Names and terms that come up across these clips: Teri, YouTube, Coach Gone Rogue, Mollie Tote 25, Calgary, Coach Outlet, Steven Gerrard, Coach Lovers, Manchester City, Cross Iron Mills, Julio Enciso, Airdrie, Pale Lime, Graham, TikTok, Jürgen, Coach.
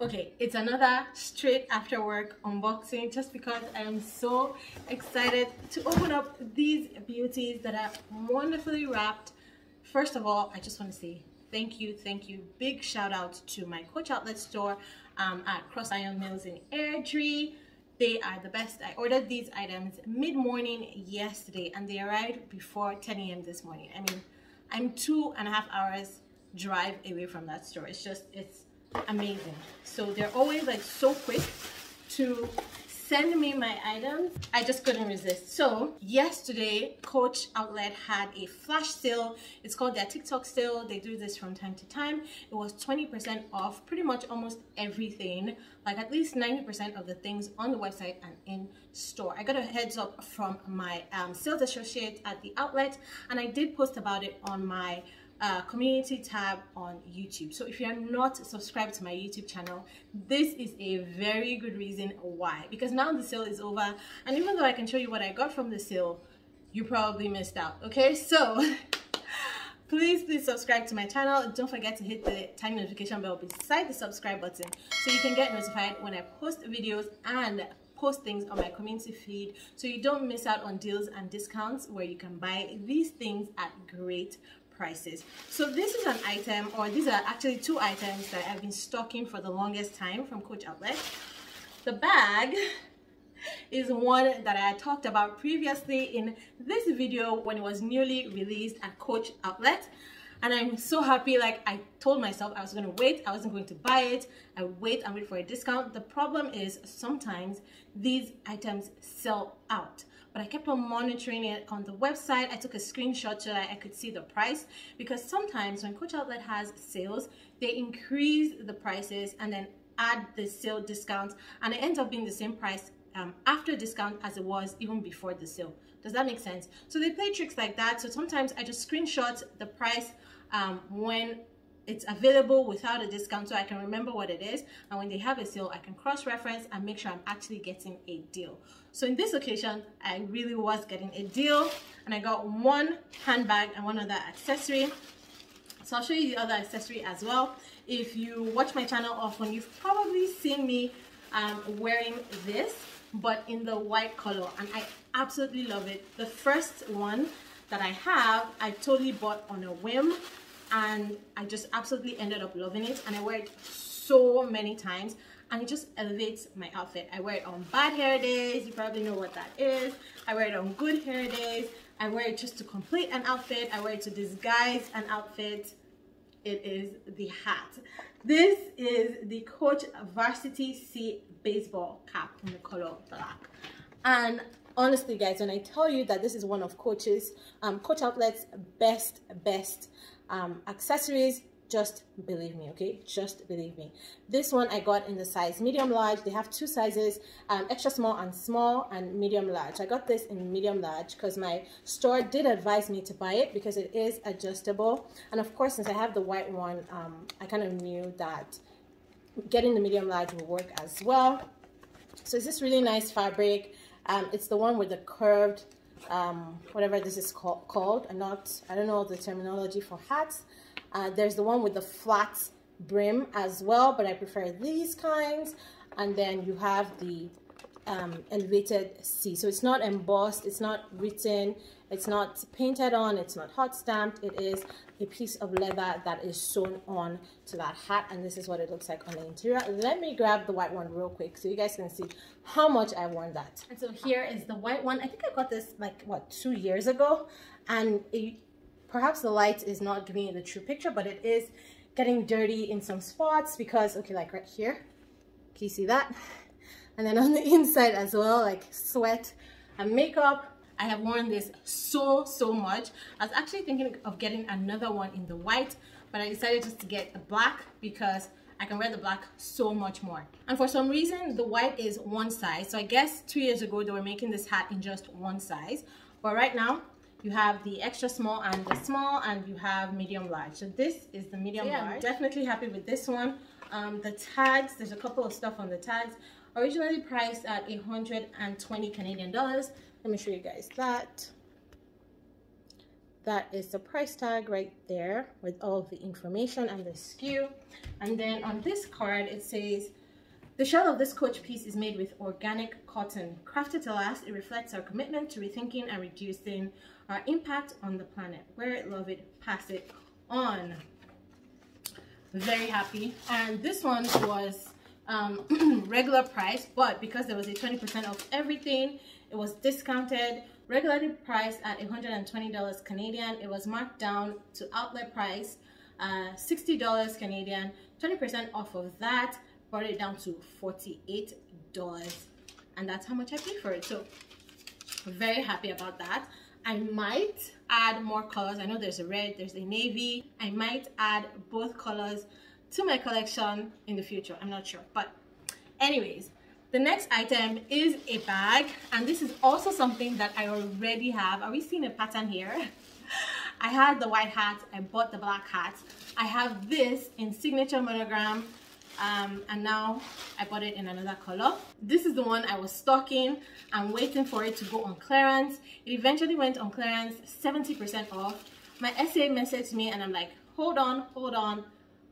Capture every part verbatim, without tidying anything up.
Okay, it's another straight after work unboxing just because I am so excited to open up these beauties that are wonderfully wrapped. First of all, I just want to say thank you, thank you. Big shout out to my Coach Outlet store um, at Cross Iron Mills in Airdrie. They are the best. I ordered these items mid-morning yesterday and they arrived before ten A M this morning. I mean, I'm two and a half hours drive away from that store. It's just, it's amazing. So they're always like so quick to send me my items. I just couldn't resist. So yesterday, Coach Outlet had a flash sale. It's called their TikTok sale. They do this from time to time. It was twenty percent off pretty much almost everything, like at least ninety percent of the things on the website and in store. I got a heads up from my um, sales associate at the outlet, and I did post about it on my Uh, community tab on YouTube. So if you are not subscribed to my YouTube channel, this is a very good reason why, because now the sale is over, and even though I can show you what I got from the sale, you probably missed out. Okay, so please please subscribe to my channel. Don't forget to hit the tiny notification bell beside the subscribe button so you can get notified when I post videos and post things on my community feed, so you don't miss out on deals and discounts where you can buy these things at great prices. So this is an item, or these are actually two items that I've been stocking for the longest time from Coach Outlet. The bag is one that I talked about previously in this video when it was newly released at Coach Outlet, and I'm so happy. Like, I told myself I was going to wait, I wasn't going to buy it. I wait and wait for a discount. The problem is sometimes these items sell out. But I kept on monitoring it on the website. I took a screenshot so that I could see the price, because sometimes when Coach Outlet has sales, they increase the prices and then add the sale discount, and it ends up being the same price um, after discount as it was even before the sale. Does that make sense? So they play tricks like that. So sometimes I just screenshot the price um, when it's available without a discount, so I can remember what it is, and when they have a sale, I can cross-reference and make sure I'm actually getting a deal. So in this occasion, I really was getting a deal, and I got one handbag and one other accessory. So I'll show you the other accessory as well. If you watch my channel often, you've probably seen me um, wearing this, but in the white color, and I absolutely love it. The first one that I have, I totally bought on a whim, and I just absolutely ended up loving it, and I wear it so many times, and it just elevates my outfit. I wear it on bad hair days, you probably know what that is. I wear it on good hair days. I wear it just to complete an outfit. I wear it to disguise an outfit. It is the hat. This is the Coach Varsity C baseball cap in the color black, and honestly, guys, when I tell you that this is one of Coach's, um, Coach Outlet's best, best um, accessories, just believe me, okay? Just believe me. This one I got in the size medium large. They have two sizes, um, extra small and small, and medium large. I got this in medium large because my store did advise me to buy it because it is adjustable. And of course, since I have the white one, um, I kind of knew that getting the medium large will work as well. So it's this really nice fabric. Um, it's the one with the curved, um, whatever this is call called. I'm not, I don't know the terminology for hats. Uh, there's the one with the flat brim as well, but I prefer these kinds. And then you have the um, elevated C. So it's not embossed, it's not written, it's not painted on, it's not hot stamped. It is a piece of leather that is sewn on to that hat, and this is what it looks like on the interior. Let me grab the white one real quick so you guys can see how much I worn that. And so here is the white one. I think I got this like, what, two years ago, and it, perhaps the light is not giving you the true picture, but it is getting dirty in some spots because, okay, like right here, can you see that? And then on the inside as well, like sweat and makeup. I have worn this so, so much. I was actually thinking of getting another one in the white, but I decided just to get the black because I can wear the black so much more. And for some reason, the white is one size. So I guess two years ago, they were making this hat in just one size. But right now, you have the extra small and the small, and you have medium large. So this is the medium large. Yeah, I'm definitely happy with this one. Um, the tags, there's a couple of stuff on the tags. Originally priced at one hundred and twenty Canadian dollars. Let me show you guys that. That is the price tag right there with all the information and the S K U. And then on this card, it says, the shell of this Coach piece is made with organic cotton. Crafted to last, it reflects our commitment to rethinking and reducing our impact on the planet. Wear it, love it, pass it on. Very happy. And this one was um, regular price, but because there was a twenty percent off everything, it was discounted. Regularly priced at one hundred twenty dollars Canadian, it was marked down to outlet price, uh, sixty dollars Canadian, twenty percent off of that. Brought it down to forty-eight dollars, and that's how much I paid for it. So very happy about that. I might add more colors. I know there's a red, there's a navy. I might add both colors to my collection in the future. I'm not sure, but anyways, the next item is a bag, and this is also something that I already have. Are we seeing a pattern here? I had the white hat, I bought the black hat. I have this in signature monogram. Um, and now I bought it in another color. This is the one I was stocking and waiting for it to go on clearance. It eventually went on clearance, seventy percent off. My S A messaged me and I'm like, hold on, hold on.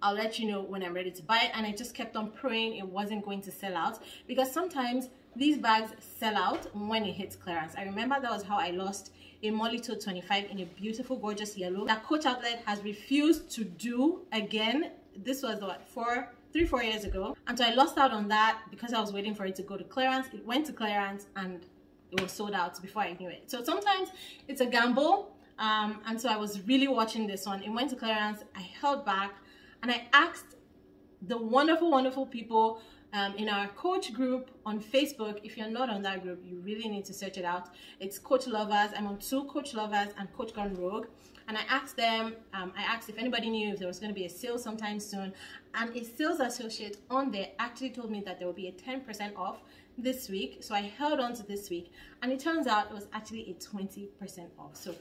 I'll let you know when I'm ready to buy it. And I just kept on praying it wasn't going to sell out, because sometimes these bags sell out when it hits clearance. I remember that was how I lost a Mollie Tote twenty-five in a beautiful, gorgeous yellow that Coach Outlet has refused to do again. This was what, four? Three, four years ago, and so I lost out on that because I was waiting for it to go to clearance. It went to clearance and it was sold out before I knew it. So sometimes it's a gamble, um, and so I was really watching this one. It went to clearance, I held back, and I asked the wonderful, wonderful people um, in our Coach group on Facebook. If you're not on that group, you really need to search it out. It's Coach Lovers. I'm on two, Coach Lovers and Coach Gone Rogue. And I asked them, um, I asked if anybody knew if there was going to be a sale sometime soon. And a sales associate on there actually told me that there will be a ten percent off this week. So I held on to this week. And it turns out it was actually a twenty percent off. So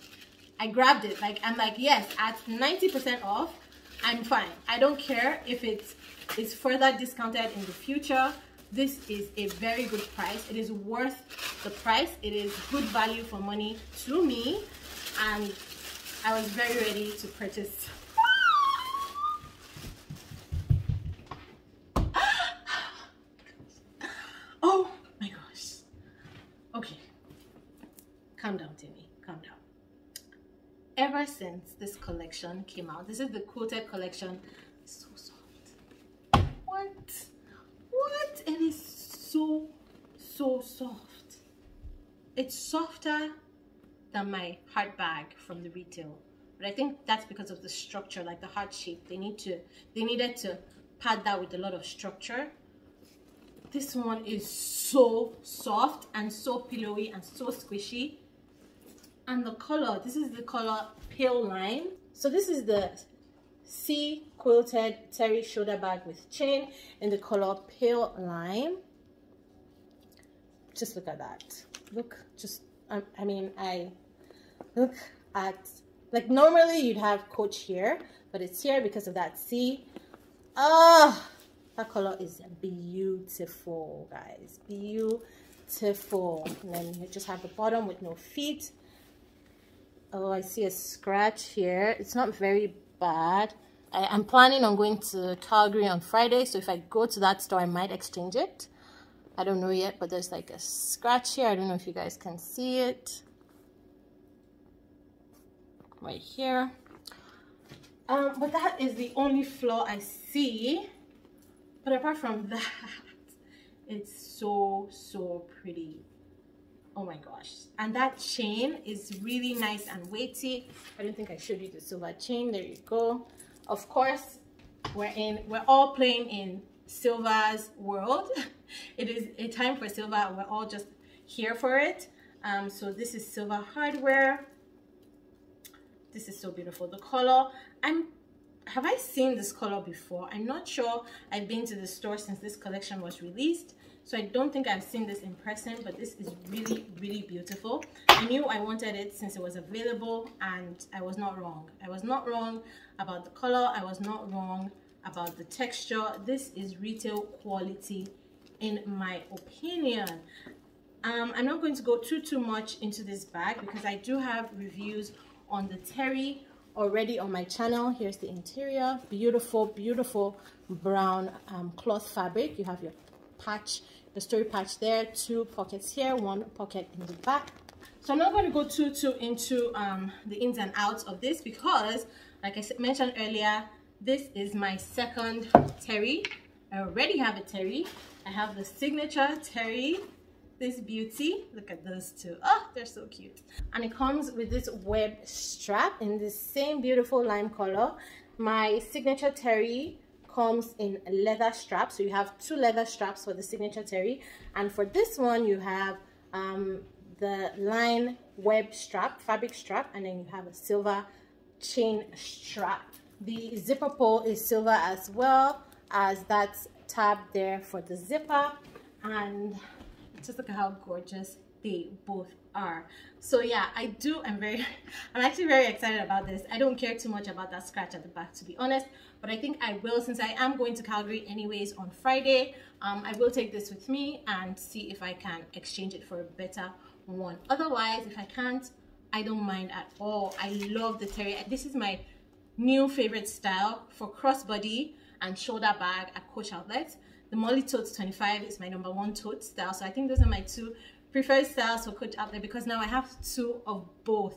I grabbed it. Like, I'm like, yes, at ninety percent off, I'm fine. I don't care if it is further discounted in the future. This is a very good price. It is worth the price. It is good value for money to me. And I was very ready to purchase. Oh my gosh. Okay. Calm down, Timmy. Calm down. Ever since this collection came out, this is the quilted collection. It's so soft. What? What? It is so, so soft. It's softer than my heart bag from the retail, but I think that's because of the structure, like the heart shape. They need to, they needed to pad that with a lot of structure. This one is so soft and so pillowy and so squishy, and the color. This is the color Pale Lime. So this is the C quilted Teri shoulder bag with chain in the color Pale Lime. Just look at that. Look, just I, I mean, I. Look at, like, normally you'd have Coach here, but it's here because of that C. Oh, that color is beautiful, guys. Beautiful. And then you just have the bottom with no feet. Oh, I see a scratch here. It's not very bad. I, I'm planning on going to Calgary on Friday, so if I go to that store, I might exchange it. I don't know yet, but there's like a scratch here. I don't know if you guys can see it. Right here, um, but that is the only flaw I see. But apart from that, it's so, so pretty. Oh my gosh. And that chain is really nice and weighty. I don't think I showed you the silver chain. There you go. Of course, we're in, we're all playing in silver's world. It is a time for silver. We're all just here for it. Um, so this is silver hardware. This is so beautiful. The color, I'm, have I seen this color before? I'm not sure. I've been to the store since this collection was released, so I don't think I've seen this in person, but this is really, really beautiful. I knew I wanted it since it was available, and I was not wrong. I was not wrong about the color. I was not wrong about the texture. This is retail quality, in my opinion. Um, I'm not going to go too, too much into this bag because I do have reviews on the Teri already on my channel. Here's the interior, beautiful, beautiful brown um, cloth fabric. You have your patch, the story patch there, two pockets here, one pocket in the back. So I'm not going to go too too into um, the ins and outs of this because, like I mentioned earlier, this is my second Teri. I already have a Teri. I have the signature Teri, this beauty. Look at those two. Oh, they're so cute. And it comes with this web strap in the same beautiful lime color. My signature Teri comes in leather straps. So you have two leather straps for the signature Teri. And for this one, you have um, the line web strap, fabric strap, and then you have a silver chain strap. The zipper pole is silver as well as that tab there for the zipper. And just look at how gorgeous they both are. So yeah, I do, I'm very, I'm actually very excited about this. I don't care too much about that scratch at the back, to be honest, but I think I will, since I am going to Calgary anyways on Friday, um, I will take this with me and see if I can exchange it for a better one. Otherwise, if I can't, I don't mind at all. I love the Teri. This is my new favorite style for crossbody and shoulder bag at Coach Outlet. The Mollie Tote twenty-five is my number one tote style. So I think those are my two preferred styles for Coach Outlet because now I have two of both.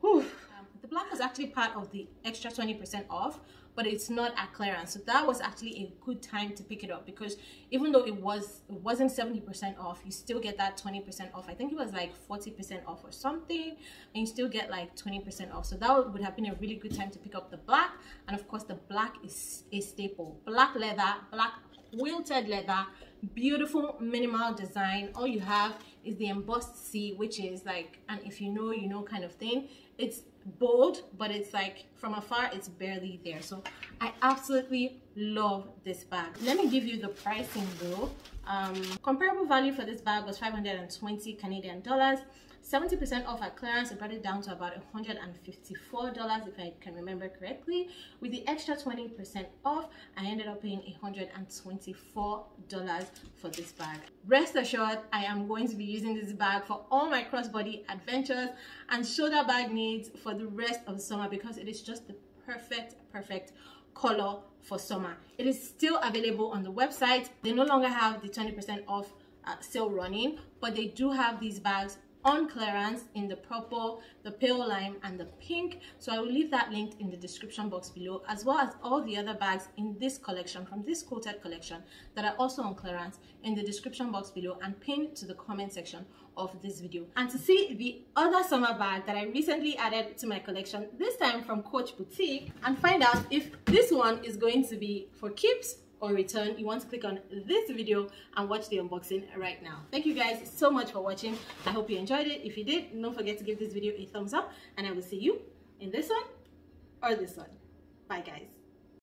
Whew. Um, the black was actually part of the extra twenty percent off, but it's not at clearance. So that was actually a good time to pick it up because even though it, was, it wasn't seventy percent off, you still get that twenty percent off. I think it was like forty percent off or something, and you still get like twenty percent off. So that would have been a really good time to pick up the black. And of course, the black is a staple. Black leather, black quilted leather, beautiful minimal design. All you have is the embossed C, which is like an if you know you know kind of thing. It's bold, but it's like from afar it's barely there. So I absolutely love this bag. Let me give you the pricing though. Um comparable value for this bag was five hundred and twenty Canadian dollars. seventy percent off at clearance, it brought it down to about one hundred and fifty-four dollars if I can remember correctly. With the extra twenty percent off, I ended up paying one hundred and twenty-four dollars for this bag. Rest assured, I am going to be using this bag for all my crossbody adventures and shoulder bag needs for the rest of summer because it is just the perfect, perfect color for summer. It is still available on the website. They no longer have the twenty percent off uh, sale running, but they do have these bags on clearance in the purple, the pale lime, and the pink. So I will leave that linked in the description box below, as well as all the other bags in this collection, from this quilted collection, that are also on clearance in the description box below and pinned to the comment section of this video. And to see the other summer bag that I recently added to my collection, this time from Coach Boutique, and find out if this one is going to be for keeps or return, you want to click on this video and watch the unboxing right now. Thank you guys so much for watching. I hope you enjoyed it. If you did, don't forget to give this video a thumbs up, and I will see you in this one or this one. Bye guys.